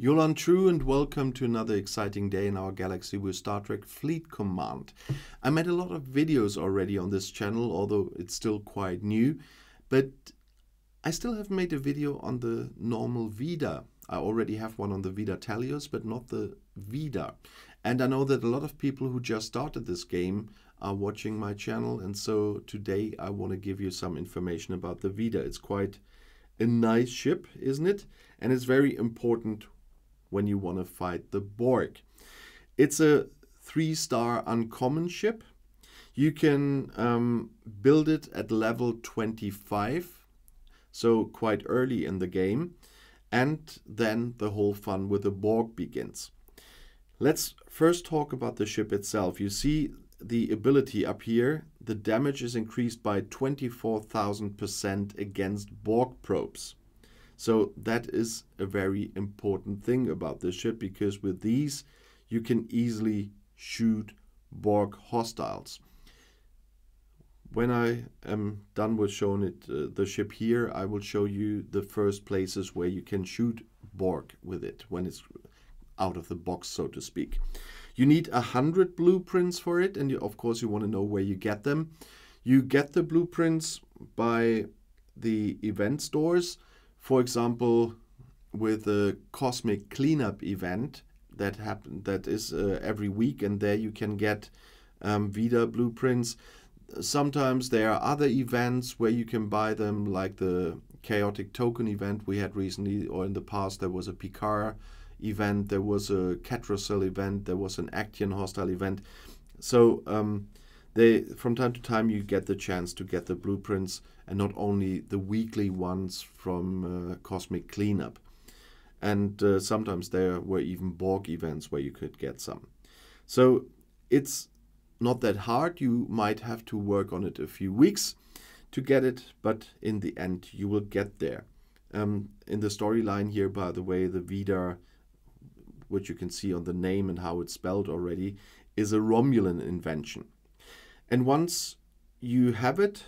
You're on True and welcome to another exciting day in our galaxy with Star Trek Fleet Command. I made a lot of videos already on this channel, although it's still quite new, but I still haven't made a video on the normal Vidar. I already have one on the Vidar Talios, but not the Vidar. And I know that a lot of people who just started this game are watching my channel, and so today I want to give you some information about the Vidar. It's quite a nice ship, isn't it? And it's very important when you want to fight the Borg. It's a 3-star uncommon ship. You can build it at level 25, so quite early in the game, and then the whole fun with the Borg begins. Let's first talk about the ship itself. You see the ability up here. The damage is increased by 24,000% against Borg probes. So that is a very important thing about this ship, because with these you can easily shoot Borg hostiles. When I am done with showing it, the ship here, I will show you the first places where you can shoot Borg with it when it's out of the box, so to speak. You need 100 blueprints for it, and of course you want to know where you get them. You get the blueprints by the event stores. For example, with the Cosmic Cleanup event that is every week, and there you can get Vidar blueprints. Sometimes there are other events where you can buy them, like the Chaotic Token event we had recently, or in the past there was a Picard event, there was a Kitrasel event, there was an Actian Hostile event. So from time to time you get the chance to get the blueprints, and not only the weekly ones from Cosmic Cleanup. And sometimes there were even Borg events where you could get some. So it's not that hard. You might have to work on it a few weeks to get it, but in the end you will get there. In the storyline here, by the way, the Vidar, which you can see on the name and how it's spelled already, is a Romulan invention. And once you have it,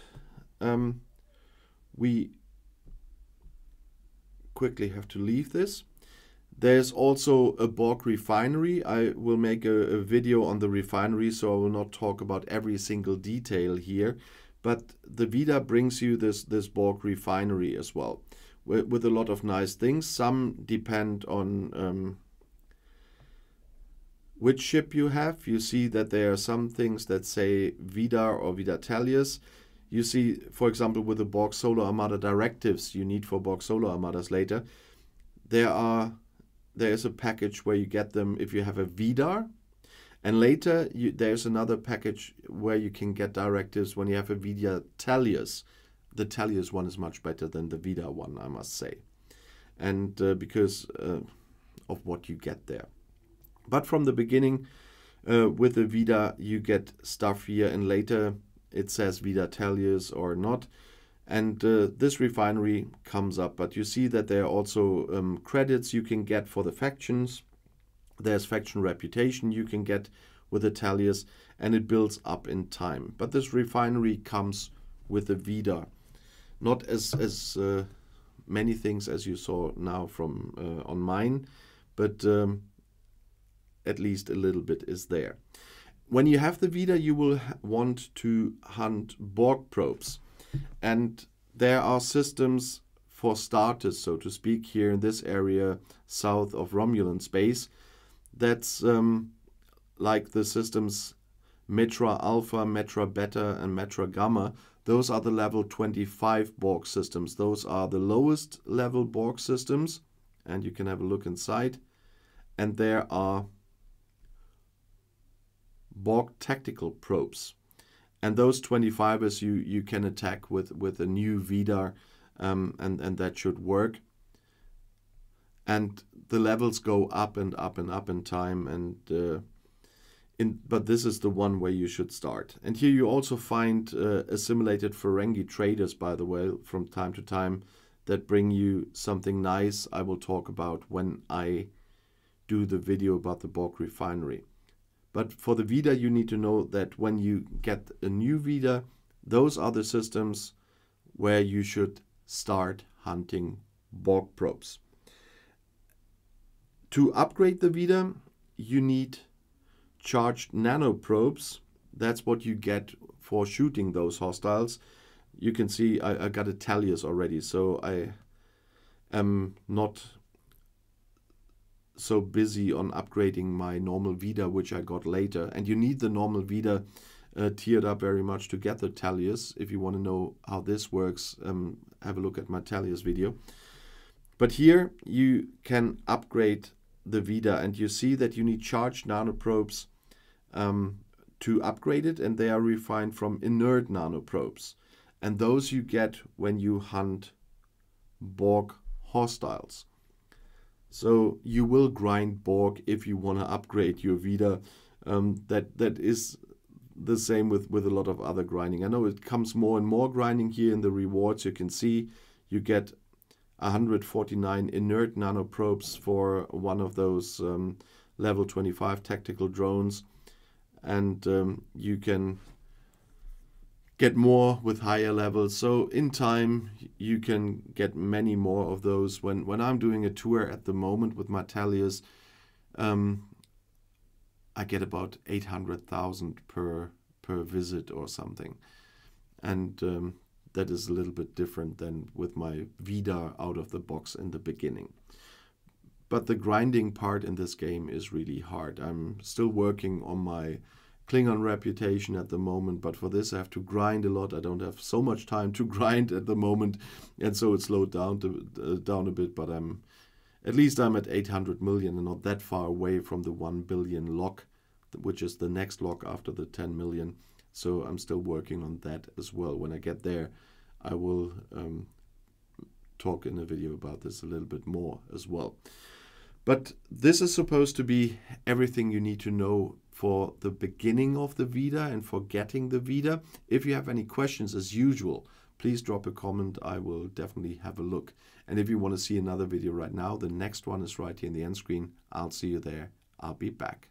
we quickly have to leave this. There's also a Borg refinery. I will make a video on the refinery, so I will not talk about every single detail here. But the Vidar brings you this Borg refinery as well, with a lot of nice things. Some depend on which ship you have. You see that there are some things that say Vidar or Vidar Talios. You see, for example, with the Box Solo Armada directives you need for Box Solo Armadas later, there is a package where you get them if you have a Vidar, and later there's another package where you can get directives when you have a Vidar Talios. The Talios one is much better than the Vidar one, I must say, and because of what you get there. But from the beginning, with the Vidar, you get stuff here, and later it says Vidar Talios or not. And this refinery comes up, but you see that there are also credits you can get for the factions. There's faction reputation you can get with the Talios, and it builds up in time. But this refinery comes with the Vidar. Not as many things as you saw now from on mine, but at least a little bit is there. When you have the Vidar, you will want to hunt Borg probes. And there are systems for starters, so to speak, here in this area south of Romulan space. That's like the systems Metra Alpha, Metra Beta and Metra Gamma. Those are the level 25 Borg systems. Those are the lowest level Borg systems, and you can have a look inside. And there are Borg Tactical probes. And those 25ers you can attack with a new Vidar, and that should work. And the levels go up and up and up in time, and but this is the one where you should start. And here you also find assimilated Ferengi traders, by the way, from time to time, that bring you something nice. I will talk about when I do the video about the Borg refinery. But for the Vidar, you need to know that when you get a new Vidar, those are the systems where you should start hunting Borg probes. To upgrade the Vidar, you need charged nanoprobes. That's what you get for shooting those hostiles. You can see I got a Talios already, so I am not so busy on upgrading my normal Vidar, which I got later. And you need the normal Vidar tiered up very much to get the Talios. If you want to know how this works, have a look at my Talios video. But here you can upgrade the Vidar, and you see that you need charged nanoprobes to upgrade it, and they are refined from inert nanoprobes. And those you get when you hunt Borg hostiles. So you will grind Borg if you want to upgrade your Vidar. That is the same with a lot of other grinding. I know it comes more and more grinding here in the rewards. You can see you get 149 inert nanoprobes for one of those level 25 tactical drones. And you can get more with higher levels. So in time, you can get many more of those. When I'm doing a tour at the moment with my Talios, I get about 800,000 per visit or something, and that is a little bit different than with my Vidar out of the box in the beginning. But the grinding part in this game is really hard. I'm still working on my Klingon reputation at the moment, but for this I have to grind a lot. I don't have so much time to grind at the moment, and so it slowed down down a bit. But at least I'm at 800 million and not that far away from the 1 billion lock, which is the next lock after the 10 million. So I'm still working on that as well. When I get there, I will talk in a video about this a little bit more as well. But this is supposed to be everything you need to know for the beginning of the Vidar and for getting the Vidar. If you have any questions, as usual, please drop a comment. I will definitely have a look. And if you want to see another video right now, the next one is right here in the end screen. I'll see you there. I'll be back.